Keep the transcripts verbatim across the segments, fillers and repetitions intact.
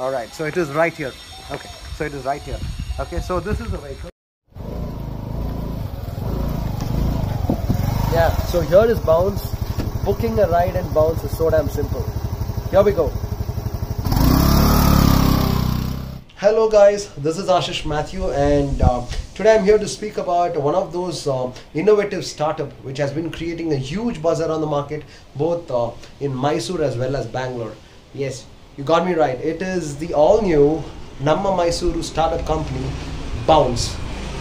All right, so it is right here. Okay, so it is right here. Okay, so this is the vehicle. Yeah, so here is Bounce. Booking a ride and Bounce is so damn simple. Here we go. Hello guys, this is Ashish Matthew, and uh, today I'm here to speak about one of those uh, innovative startup which has been creating a huge buzz around the market, both uh, in Mysuru as well as Bangalore. Yes, you got me right. It is the all-new Namma Mysuru startup company, Bounce.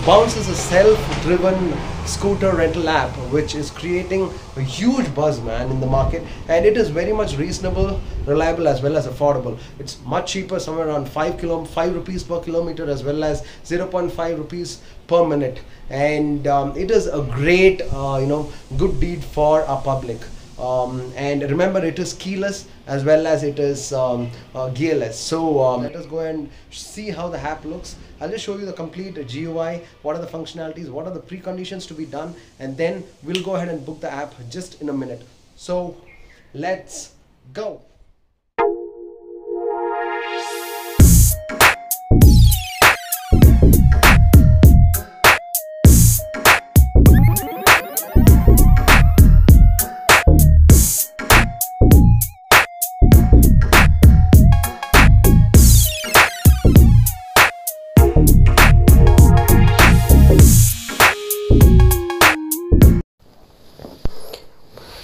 Bounce is a self-driven scooter rental app which is creating a huge buzz, man, in the market, and it is very much reasonable, reliable as well as affordable. It's much cheaper, somewhere around five, kilo, five rupees per kilometer as well as zero point five rupees per minute, and um, it is a great uh, you know, good deed for our public. Um, and remember, it is keyless as well as it is um, uh, gearless. So um, let us go and see how the app looks. I'll just show you the complete G U I, what are the functionalities, what are the preconditions to be done, and then we'll go ahead and book the app just in a minute. So let's go.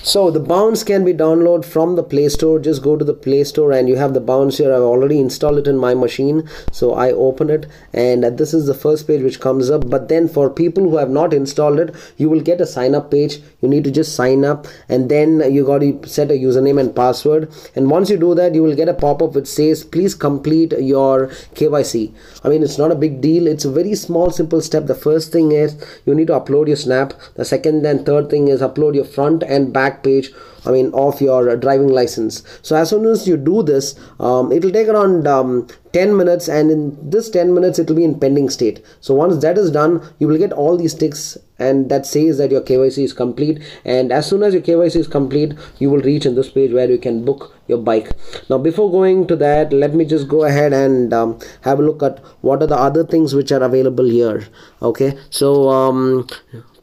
So the Bounce can be downloaded from the Play Store. Just go to the Play Store and you have the Bounce here. I've already installed it in my machine. So I open it, and this is the first page which comes up. But then for people who have not installed it, you will get a sign up page. You need to just sign up, and then you got to set a username and password. And once you do that, you will get a pop-up which says, please complete your K Y C. I mean, it's not a big deal. It's a very small, simple step. The first thing is you need to upload your snap. The second and third thing is upload your front and back page I mean of your driving license. So as soon as you do this, um, it will take around um, ten minutes, and in this ten minutes it will be in pending state. So once that is done, you will get all these ticks, and that says that your K Y C is complete. And as soon as your K Y C is complete, you will reach in this page where you can book your bike. Now before going to that, let me just go ahead and um, have a look at what are the other things which are available here. Okay, so um,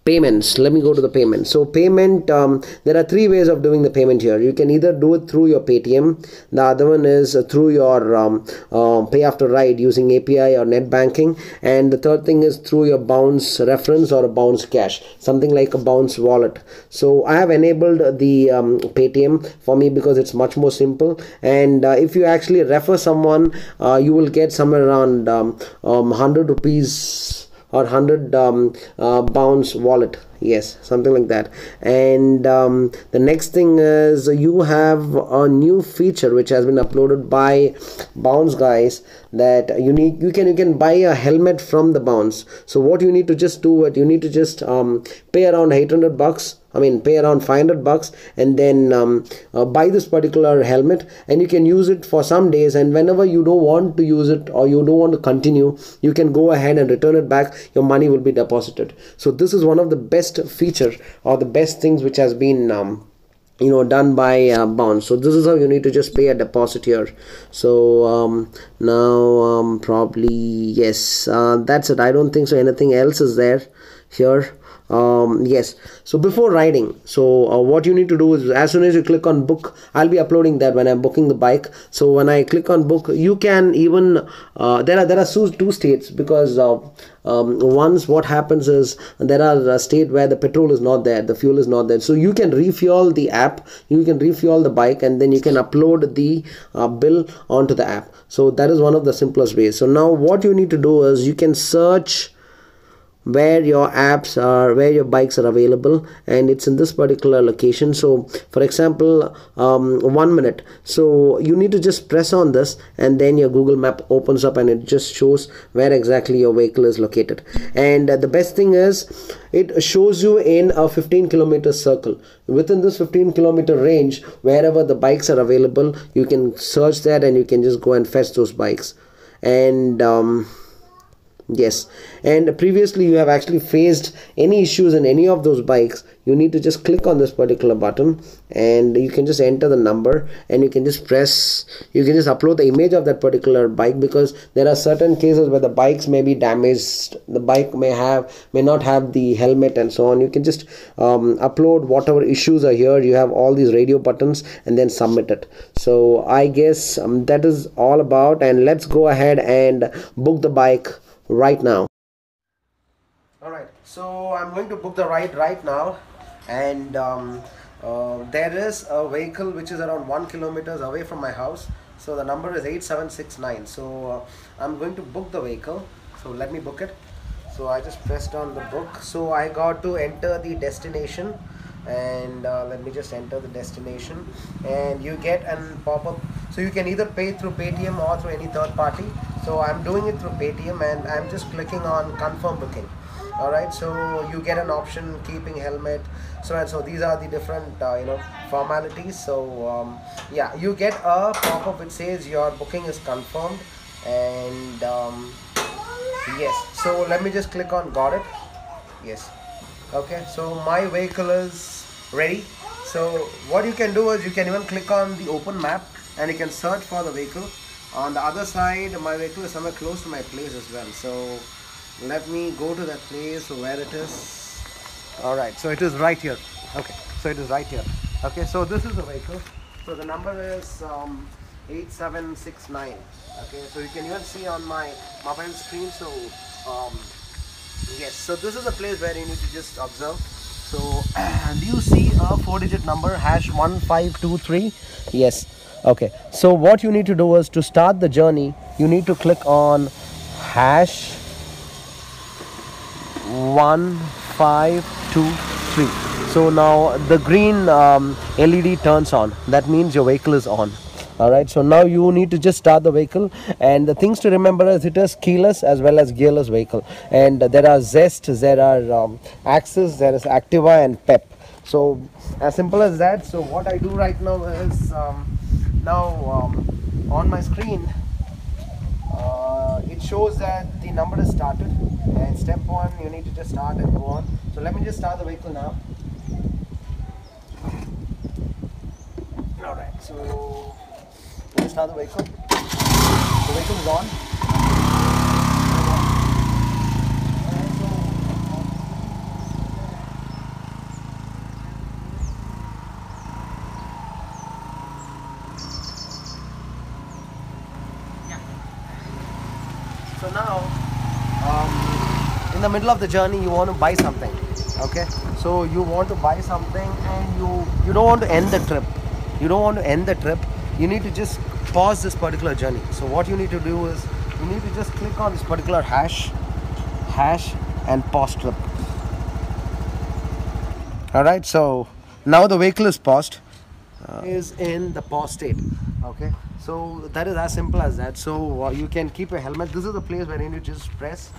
payments. Let me go to the payment. So payment, um, there are three ways of doing the payment here. You can either do it through your Paytm. The other one is through your um, uh, pay after ride using A P I or net banking. And the third thing is through your Bounce reference or a Bounce cash, something like a Bounce wallet. So I have enabled the um, Paytm for me because it's much more simple. And uh, if you actually refer someone, uh, you will get somewhere around um, um, one hundred rupees or one hundred um, uh, Bounce wallet. Yes, something like that. And um, the next thing is you have a new feature which has been uploaded by Bounce guys, that you need you can you can buy a helmet from the Bounce. So what you need to just do it you need to just um, pay around eight hundred bucks, I mean pay around five hundred bucks, and then um, uh, buy this particular helmet, and you can use it for some days, and whenever you don't want to use it or you don't want to continue, you can go ahead and return it back. Your money will be deposited. So this is one of the best feature or the best things which has been um, you know done by uh, Bounce. So this is how you need to just pay a deposit here. So um, now um, probably yes, uh, that's it. I don't think so anything else is there here. Um, yes, so before riding, so uh, what you need to do is, as soon as you click on book, I'll be uploading that when I'm booking the bike. So when I click on book, you can even uh, there are there are two states, because uh, um, once what happens is there are a state where the petrol is not there, the fuel is not there, so you can refuel the app, you can refuel the bike, and then you can upload the uh, bill onto the app. So that is one of the simplest ways. So now what you need to do is you can search where your apps are, where your bikes are available, and it's in this particular location. So for example, um, one minute, so you need to just press on this, and then your Google map opens up, and it just shows where exactly your vehicle is located. And uh, the best thing is it shows you in a fifteen kilometer circle. Within this fifteen kilometer range, wherever the bikes are available, you can search that, and you can just go and fetch those bikes. And um, Yes, and previously you have actually faced any issues in any of those bikes, you need to just click on this particular button and you can just enter the number and you can just press, you can just upload the image of that particular bike, because there are certain cases where the bikes may be damaged, the bike may have may not have the helmet and so on. You can just um, upload whatever issues are here. You have all these radio buttons and then submit it. So I guess um, that is all about, and let's go ahead and book the bike right now. All right, so I'm going to book the ride right now, and um, uh, there is a vehicle which is around one kilometers away from my house. So the number is eight seven six nine. So uh, I'm going to book the vehicle. So let me book it. So I just pressed on the book. So I got to enter the destination, and uh, let me just enter the destination, and you get an pop-up. So you can either pay through Paytm or through any third party. So I'm doing it through Paytm, and I'm just clicking on confirm booking. Alright, so you get an option keeping helmet, so and so these are the different uh, you know formalities. So um, yeah, you get a pop-up which says your booking is confirmed, and um, yes, so let me just click on got it. Yes, okay, so my vehicle is ready. So what you can do is you can even click on the open map and you can search for the vehicle. On the other side, my vehicle is somewhere close to my place as well. So let me go to that place where it is. All right, so it is right here. Okay, so it is right here. Okay, so this is the vehicle. So the number is um, eight seven six nine. Okay, so you can even see on my mobile screen. So um, yes, so this is a place where you need to just observe. So do you see a four-digit number, hash one five two three? Yes. Okay, so what you need to do is, to start the journey, you need to click on hash one five two three. So now the green um, L E D turns on. That means your vehicle is on. Alright, so now you need to just start the vehicle, and the things to remember is it is keyless as well as gearless vehicle, and there are Zest, there are um, Axis, there is Activa and Pep. So as simple as that. So what I do right now is, um, now um, on my screen uh, it shows that the number is started, and step one you need to just start and go on. So let me just start the vehicle now. Alright, so let's start the vehicle. The vehicle is on. So now, um, in the middle of the journey, you want to buy something, okay? So you want to buy something, and you, you don't want to end the trip. You don't want to end the trip. You need to just pause this particular journey. So what you need to do is, you need to just click on this particular hash, hash and pause trip. All right, so now the vehicle is paused, uh, is in the pause state, okay? So that is as simple as that. So uh, you can keep your helmet. This is the place where you need to just press,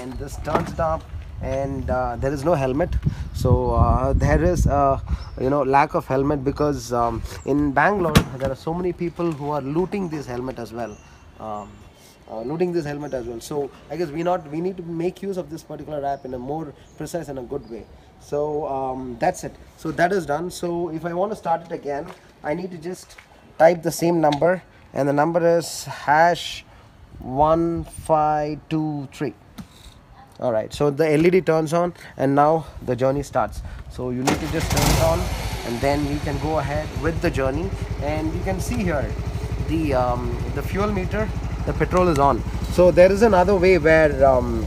and this turns it up, and uh, there is no helmet. So uh, there is a you know lack of helmet, because um, in Bangalore there are so many people who are looting this helmet as well. Um, Uh, looting this helmet as well. So I guess we not we need to make use of this particular app in a more precise and a good way. So um, that's it. So that is done. So if I want to start it again, I need to just type the same number, and the number is hash one five two three. All right, so the L E D turns on, and now the journey starts. So you need to just turn it on, and then you can go ahead with the journey, and you can see here the um, the fuel meter. The petrol is on. So there is another way where um,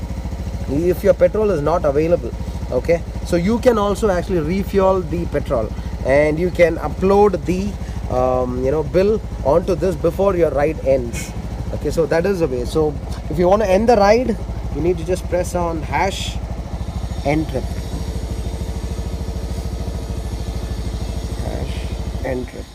if your petrol is not available, okay, so you can also actually refuel the petrol, and you can upload the um, you know bill onto this before your ride ends. Okay, so that is the way. So if you want to end the ride, you need to just press on hash end trip, hash end trip.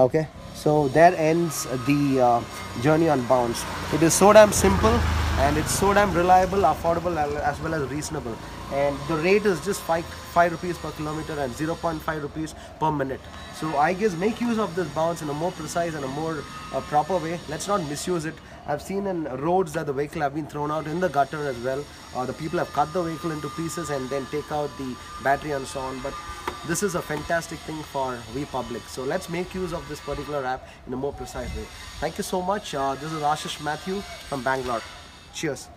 Okay, so there ends the uh, journey on Bounce. It is so damn simple, and it's so damn reliable, affordable, as well as reasonable. and the rate is just five five rupees per kilometer and zero point five rupees per minute. So I guess make use of this bounce in a more precise and a more uh, proper way. Let's not misuse it. I've seen in roads that the vehicle have been thrown out in the gutter as well. Uh, the people have cut the vehicle into pieces and then take out the battery and so on. But this is a fantastic thing for we public. So let's make use of this particular app in a more precise way. Thank you so much. Uh, this is Ashish Matthew from Bangalore. Cheers.